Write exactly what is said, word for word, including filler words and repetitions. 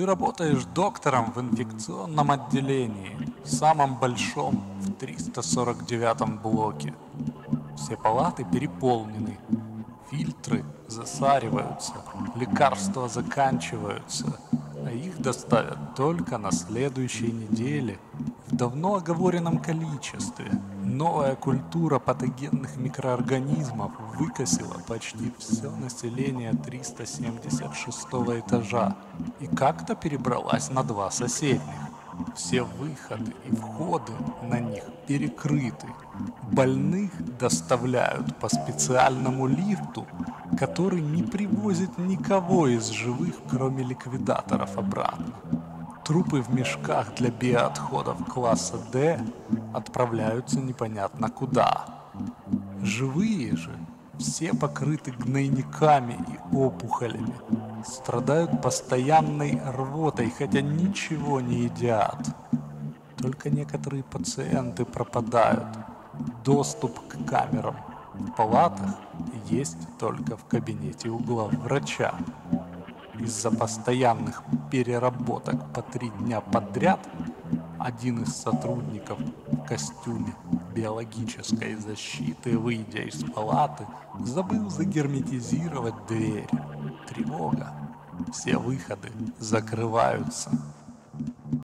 Ты работаешь доктором в инфекционном отделении, самом большом, в триста сорок девятом блоке. Все палаты переполнены, фильтры засариваются, лекарства заканчиваются, а их доставят только на следующей неделе в давно оговоренном количестве. Новая культура патогенных микроорганизмов выкосила почти все население триста семьдесят шестого этажа и как-то перебралась на два соседних. Все выходы и входы на них перекрыты. Больных доставляют по специальному лифту, который не привозит никого из живых, кроме ликвидаторов, обратно. Трупы в мешках для биоотходов класса Д отправляются непонятно куда. Живые же все покрыты гнойниками и опухолями, страдают постоянной рвотой, хотя ничего не едят. Только некоторые пациенты пропадают. Доступ к камерам в палатах есть только в кабинете у главврача. Из-за постоянных переработок по три дня подряд один из сотрудников в костюме биологической защиты, выйдя из палаты, забыл загерметизировать дверь. Тревога. Все выходы закрываются.